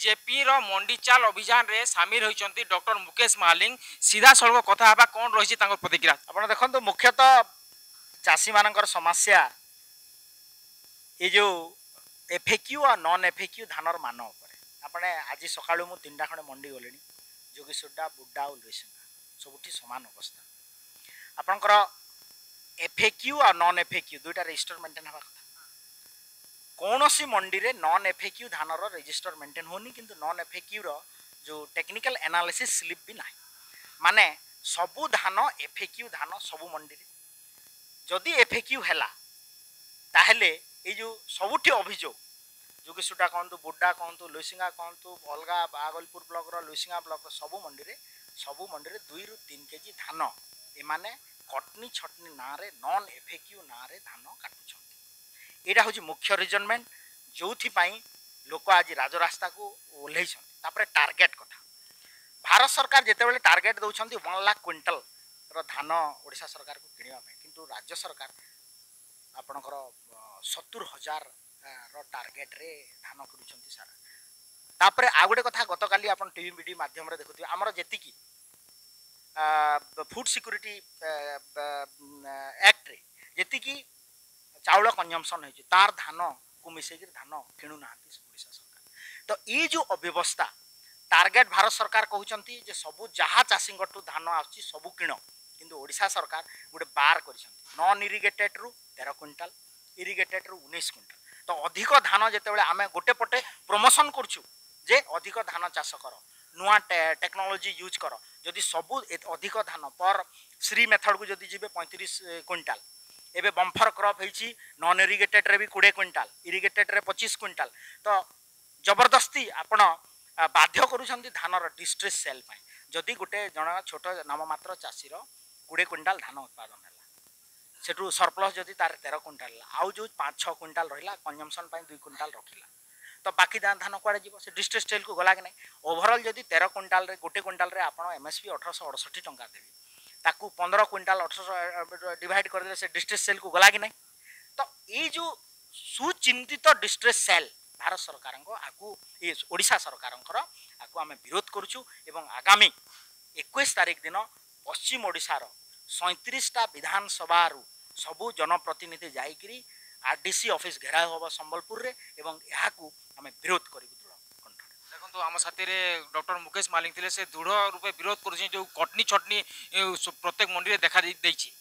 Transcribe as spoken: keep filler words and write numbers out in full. BJP रो मंडी चाल अभियान रे सामिल होइचंती डॉक्टर मुकेश महालिंग। सीधा सड़क कथा हबा कोन रहिछि तांकर प्रतिक्रिया आपण देखंतु। मुख्यतः चासी मानकर समस्या ए जो एफएक्यू आ नॉन एफएक्यू धानर मान ऊपर आपण आज सकाळू मु तीनटा खणे मंडी गलेनी जोगेश्वरडा बुड्डा उलवेसना सबुठी समान अवस्था। आपणकर एफएक्यू आ नॉन एफएक्यू दुटा रजिस्टर मेंटेन हबा कथा। कोनोसी मंडी रे नॉन एफएक्यू धानर रजिस्टर मेंटेन होनी किंतु नॉन एफएक्यू रो जो टेक्निकल एनालिसिस स्लिप भी नाही माने सबु धान एफएक्यू धान सबु मंडी रे जदि एफएक्यू हैला ताहले ए जो सबुठी अभियोग जोगेशुटा कहतु बुड्डा कहतु लोसिंगा कहतु अलगा बागलपुर ब्लक रो लोसिंगा ब्लक रो सबु मंडी रे सबु मंडी रे दुई रु तीन केजी धान ए माने कटनी छटनी ना रे नॉन एफएक्यू ना रे धान काटुछंती। एटा होची मुख्य रिजनमेंट जोथि पई लोक आज राजरास्ता को ओल्हेइछंती। तापरे टार्गेट कथा भारत सरकार जेतेबेले टार्गेट दउछंती एक लाख क्विंटल रो धान ओडिसा सरकार को किनिबा पई किंतु राज्य सरकार आपणकर सत्तर हजार रो टार्गेट रे धान किनुछंती सारा। तापरे आ गोटे कथा गत काली आपण टीवी मीडिया माध्यम रे देखुथि हमर जेतिकी फूड सिक्योरिटी एक्ट रे जेतिकी चाउल कंजम्पशन होइछ तार धान को मिसेगी धान किनु नाहति ओडिसा सरकार। तो ई जो अव्यवस्था टार्गेट भारत सरकार कहउछंती जे सबु जहा चासिंग गटु धान आछि सबु किनो किंतु ओडिसा सरकार गोटे बार करिसंती नॉन इरिगेटेड रु तेरह क्विंटल इरिगेटेड रु उन्नीस क्विंटल। तो अधिक धान जेतेबेले आमे गोटे पटे प्रमोशन करछु जे अधिक धान चाष कर नुआ टेक्नोलोजी यूज कर जदि सबु अधिक धान पर श्री मेथड को जदि जीवे पैंतीस क्विंटाल एवं बम्फर क्रप होइछि नॉन इरिगेटेड रे भी बीस क्विंटाल इरिगेटेड रे पच्चीस क्विंटाल। तो जबरदस्ती आपण बाध्य करूछंती धान रो डिस्ट्रेस सेल पई जदि गोटे जणा छोट नाममात्र चासी रो बीस क्विंटाल धान उत्पादन हैला सेटू सरप्लस जदि तार तेरह क्विंटाल आउ जो पाँच छः क्विंटाल रहिला कंजम्पशन पई दो क्विंटाल रखिला तो बाकी धान कड़े जीव से डिस्ट्रेस सेल को गला कि नहीं। ओभरऑल जदि तेरह क्विंटाल रे गोटे क्विंटाल रे आपन एमएसपी अठारश अड़सठी टंका देबी ताकू पंद्रह क्विंटाल अठारह डिवाइड कर देले से डिस्ट्रेस सेल को गला कि नहीं। तो ये जो सुचिंतित तो डिस्ट्रेस सेल भारत सरकार को आकू ये ओडिशा सरकार आकू आम विरोध करुचु। आगामी इक्कीस तारीख दिन पश्चिम ओडिशार सैंतीसटा विधानसभा सबु जनप्रतिनिधि जाइकिरी आरडीसी ऑफिस घेराव होबा संबलपुर रे एवं याकू आम विरोध करूँ देखो। आम साथी रे डॉक्टर मुकेश महालिंग थे से दृढ़ रूपे विरोध करुचे जो कटनी छटनी प्रत्येक मंडी देखा देखी।